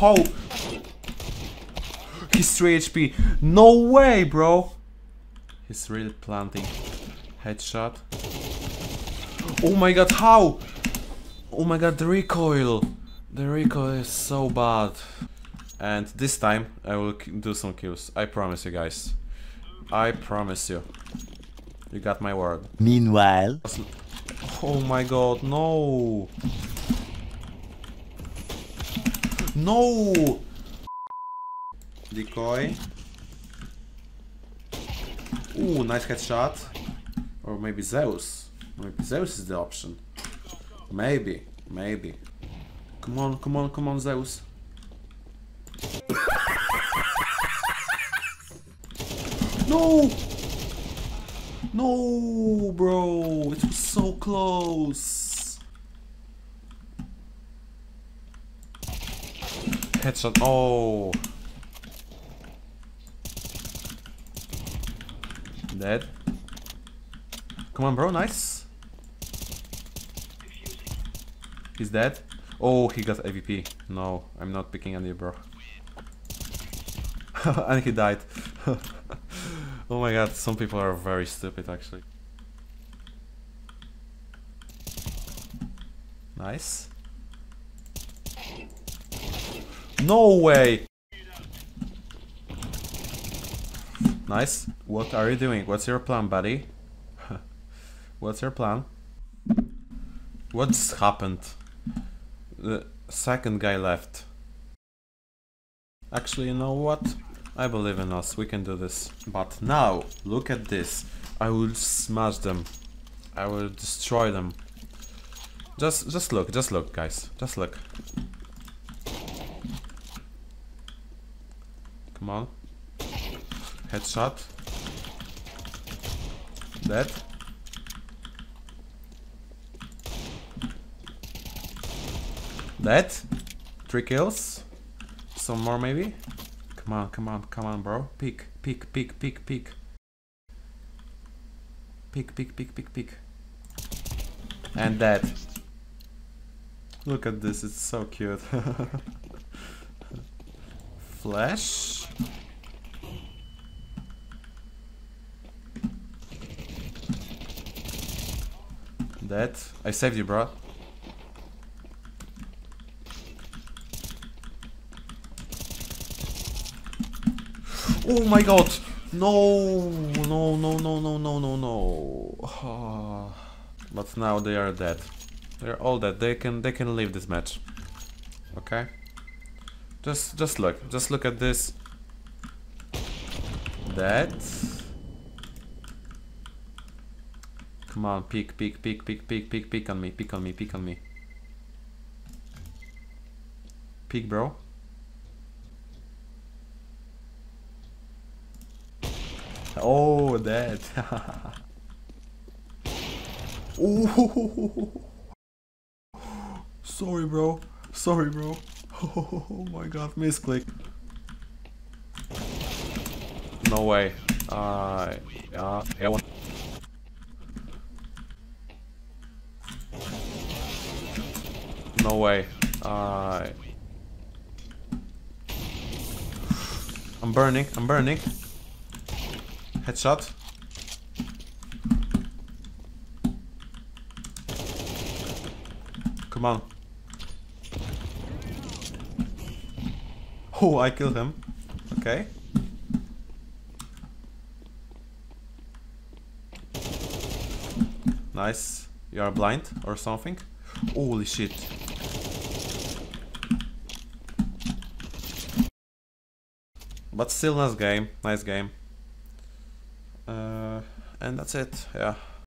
hope. He's 3 HP. No way, bro. He's really planting. Headshot. Oh my god, how? Oh my god, the recoil. The recoil is so bad. And this time I will do some kills. I promise you guys. I promise you. You got my word. Meanwhile. Oh my god, no. No. Decoy. Ooh, nice headshot. Or maybe Zeus. Maybe Zeus is the option. Maybe, maybe. Come on, come on, come on, Zeus. No! No, bro! It was so close! Headshot, oh! Dead. Come on, bro, nice! He's dead. Oh, he got AVP. No, I'm not picking any, bro. And he died. Oh my god, some people are very stupid actually. Nice. No way! Nice. What are you doing? What's your plan, buddy? What's your plan? What's happened? The second guy left. Actually, you know what? I believe in us, we can do this. But now, look at this. I will smash them. I will destroy them. Just look, guys. Just look. Come on. Headshot. Dead. Dead. 3 kills. Some more maybe. Come on, come on, come on, bro. Peek, peek, peek, peek, peek. Peek, peek, peek, peek, peek. And that. Look at this, it's so cute. Flash. That. I saved you, bro. Oh my god! No, no, no, no, no, no, no, no. Oh. But now they are dead. They're all dead. They can leave this match. Okay. Just look. Just look at this. Dead. Come on, peek, peek, peek, peek, peek, peek, peek on me, peek on me, peek on me. Peek, bro. Oh, that. Oh, sorry, bro. Sorry, bro. Oh my god, misclick. No way. No way. I'm burning. I'm burning. Headshot. Come on. Oh, I killed him. Okay. Nice. You are blind or something? Holy shit. But still, nice game. Nice game. And that's it, yeah.